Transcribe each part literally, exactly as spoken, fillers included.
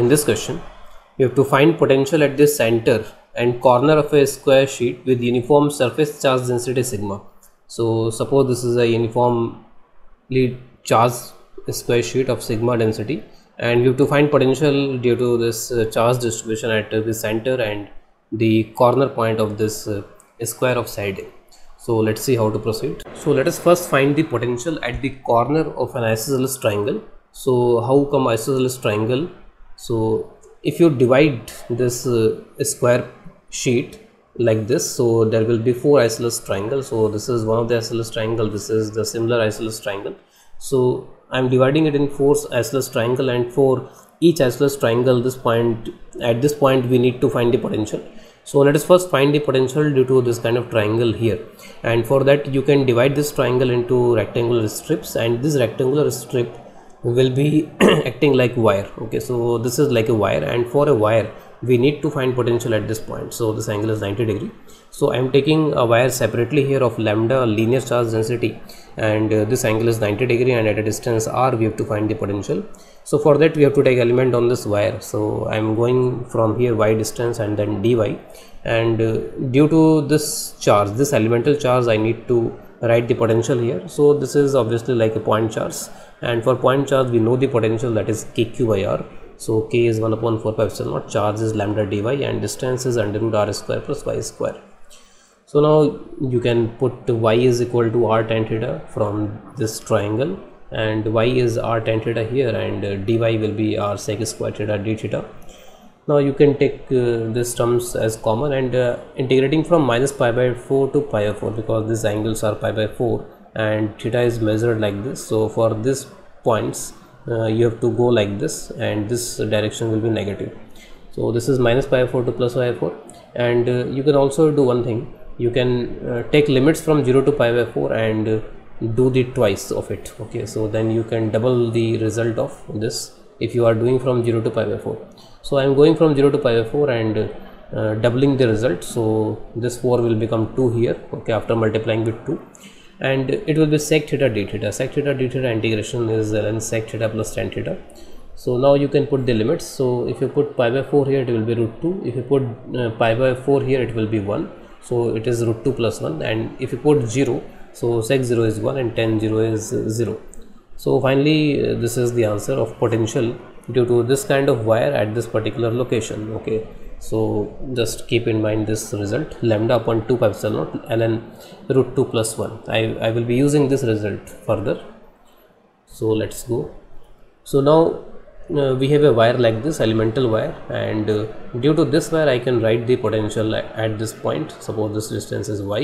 In this question, you have to find potential at the center and corner of a square sheet with uniform surface charge density sigma. So suppose this is a uniformly charged square sheet of sigma density, and you have to find potential due to this uh, charge distribution at uh, the center and the corner point of this uh, square of side A. So let's see how to proceed. So let us first find the potential at the corner of an isosceles triangle. So how come isosceles triangle? So if you divide this uh, square sheet like this, so there will be four isosceles triangles. So this is one of the isosceles triangle, this is the similar isosceles triangle. So I am dividing it in four isosceles triangle, and for each isosceles triangle this point at this point we need to find the potential. So let us first find the potential due to this kind of triangle here, and for that you can divide this triangle into rectangular strips, and this rectangular strip will be acting like wire. Okay, so this is like a wire, and for a wire we need to find potential at this point. So this angle is ninety degree. So I am taking a wire separately here of lambda linear charge density, and uh, this angle is ninety degree, and at a distance r we have to find the potential. So for that we have to take element on this wire. So I am going from here y distance and then dy, and uh, due to this charge, this elemental charge, I need to write the potential here. So this is obviously like a point charge, and for point charge we know the potential, that is kq by r. So k is one upon four pi epsilon naught, charge is lambda dy, and distance is under root r square plus y square. So now you can put y is equal to r tan theta from this triangle, and y is r tan theta here, and uh, dy will be r sec square theta d theta. Now you can take uh, these terms as common, and uh, integrating from minus pi by four to pi by four, because these angles are pi by four and theta is measured like this. So for these points Uh, you have to go like this, and this direction will be negative. So this is minus pi by four to plus pi by four, and uh, you can also do one thing. You can uh, take limits from zero to pi by four and uh, do the twice of it. Okay, so then you can double the result of this if you are doing from zero to pi by four. So I am going from zero to pi by four and uh, doubling the result. So this four will become two here, okay, after multiplying with two. And it will be sec theta d theta. Sec theta d theta integration is ln sec theta plus tan theta. So now you can put the limits. So if you put pi by four here, it will be root two. If you put uh, pi by four here, it will be one. So it is root two plus one. And if you put zero, so sec zero is one and tan zero is uh, zero. So finally, uh, this is the answer of potential due to this kind of wire at this particular location. Okay. So just keep in mind this result, lambda upon two pi epsilon naught ln root two plus one. I, I will be using this result further. So let's go. So now uh, we have a wire like this, elemental wire, and uh, due to this wire I can write the potential at, at this point. Suppose this distance is y.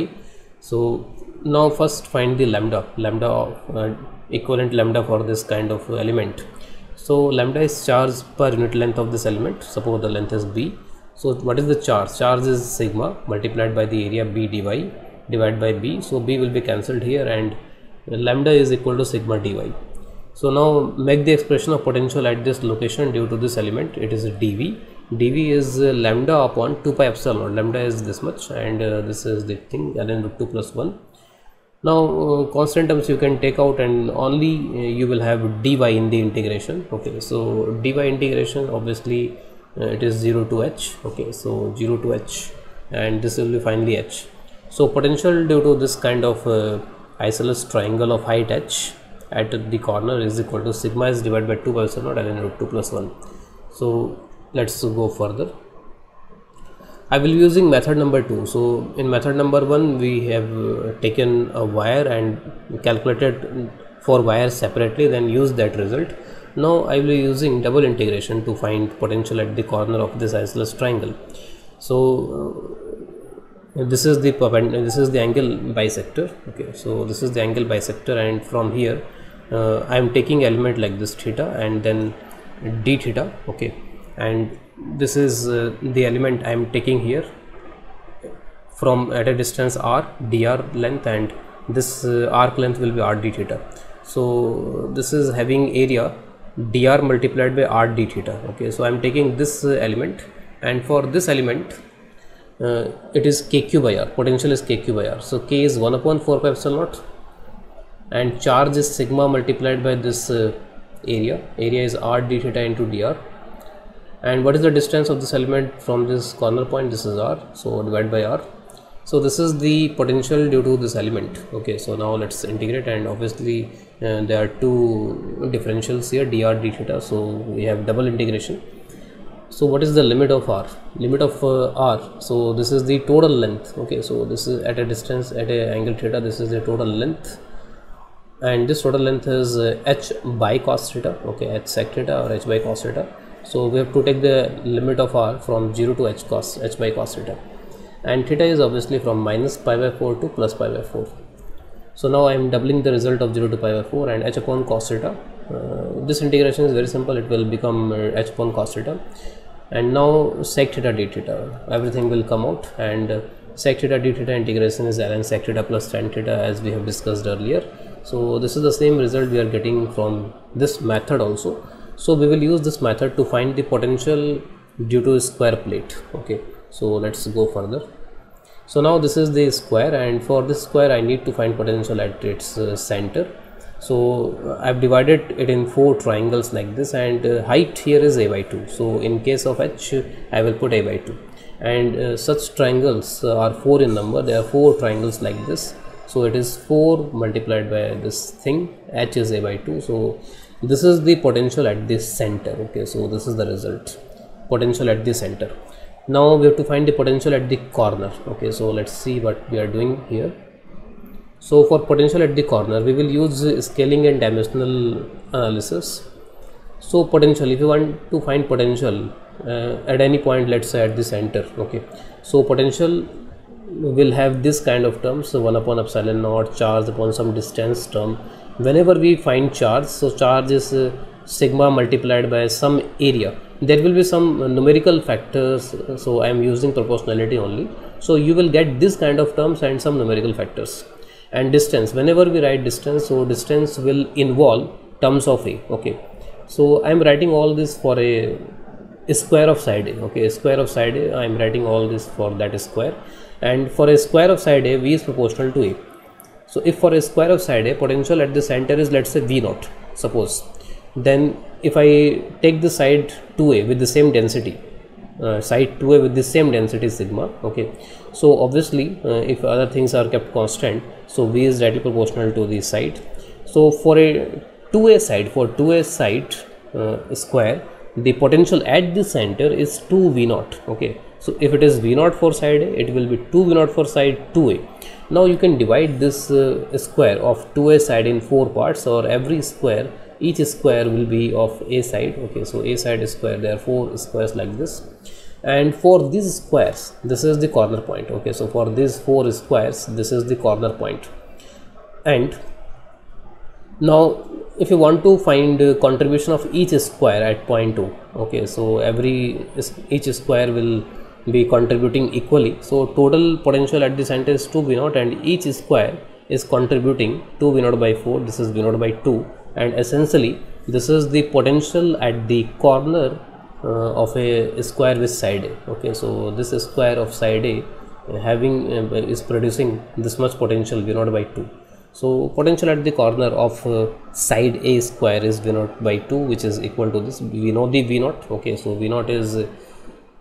So now first find the lambda, lambda of, uh, equivalent lambda for this kind of element. So lambda is charge per unit length of this element. Suppose the length is b. So what is the charge? Charge is sigma multiplied by the area b dy divided by b. So b will be cancelled here, and lambda is equal to sigma dy. So now make the expression of potential at this location due to this element. It is dv. dv is uh, lambda upon two pi epsilon naught. Lambda is this much, and uh, this is the thing ln root two plus one. Now uh, constant terms you can take out, and only uh, you will have dy in the integration. Okay, so dy integration obviously. Uh, it is zero to h. Okay, so zero to h, and this will be finally h. So potential due to this kind of uh, isosceles triangle of height h at the corner is equal to sigma is divided by two pi epsilon naught ln root two plus one. So let's go further. I will be using method number two. So in method number one we have uh, taken a wire and calculated for wire separately, then use that result. Now I will be using double integration to find potential at the corner of this isosceles triangle. So uh, this is the perpendicular, this is the angle bisector. Okay, so this is the angle bisector, and from here uh, I am taking element like this theta and then d theta. Okay, and this is uh, the element I am taking here from at a distance r dr length, and this uh, arc length will be r d theta. So this is having area dr multiplied by r d theta. Okay, so I am taking this uh, element, and for this element uh, it is kq by r, potential is kq by r. So k is one upon four pi epsilon naught, and charge is sigma multiplied by this uh, area, area is r d theta into dr, And what is the distance of this element from this corner point? This is r, so divided by r. So this is the potential due to this element. Okay, so now let's integrate, and obviously uh, there are two differentials here, dr d theta, so we have double integration. So what is the limit of r? Limit of uh, r, so this is the total length. Okay, so this is at a distance, at a angle theta, this is the total length, and this total length is uh, h by cos theta. Okay, h sec theta or h by cos theta. So we have to take the limit of r from zero to h cos h by cos theta, and theta is obviously from minus pi by four to plus pi by four. So now I am doubling the result of zero to pi by four and h upon cos theta. Uh, this integration is very simple, it will become uh, h upon cos theta, and now sec theta d theta, everything will come out, and uh, sec theta d theta integration is ln sec theta plus tan theta, as we have discussed earlier. So this is the same result we are getting from this method also. So we will use this method to find the potential due to square plate. Okay, so let's go further. So now this is the square, and for this square I need to find potential at its uh, center. So I've divided it in four triangles like this, and uh, height here is a by two. So in case of h, I will put a by two, and uh, such triangles are four in number. There are four triangles like this, so it is four multiplied by this thing. H is a by two, so this is the potential at this center. Okay, so this is the result, potential at the center. Now we have to find the potential at the corner. Okay, so let's see what we are doing here. So for potential at the corner, we will use scaling and dimensional analysis. So potential, if you want to find potential uh, at any point, let's say at the center. Okay, so potential will have this kind of terms, so one upon epsilon naught, charge upon some distance term. Whenever we find charge, so charge is uh, sigma multiplied by some area. There will be some uh, numerical factors, so I am using proportionality only. So you will get this kind of terms and some numerical factors. And distance, whenever we write distance, so distance will involve terms of a. Okay, so I am writing all this for a, a square of side a. Okay, a square of side a, I am writing all this for that square, and for a square of side a, v is proportional to a. So if for a square of side a, potential at the center is, let's say, v naught, suppose, then if I take the side two a with the same density, uh, side two a with the same density sigma. Okay, so obviously uh, if other things are kept constant, so v is directly proportional to the side. So for a two a side, for two a side uh, square, the potential at the center is two v naught. Okay, so if it is v naught for side a, it will be two v naught for side two a. Now you can divide this uh, square of two a side in four parts, or every square, each square will be of a side. Okay, so a side square, there are four squares like this, and for these squares, this is the corner point. Okay, so for these four squares, this is the corner point. And now if you want to find uh, contribution of each square at point two, okay, so every each square will be contributing equally. So total potential at the center is two v naught, and each square is contributing two v naught by four, this is v naught by two, and essentially this is the potential at the corner uh, of a square with side a. Okay, so this square of side a uh, having uh, is producing this much potential, v naught by two. So potential at the corner of uh, side a square is v naught by two, which is equal to this. We know the v naught. Okay, so v naught is uh,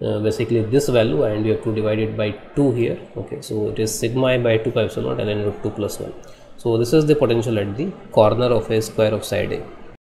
Uh, basically this value, and you have to divide it by two here. Okay, so it is sigma I by two pi epsilon naught ln root two plus one. So this is the potential at the corner of a square of side a.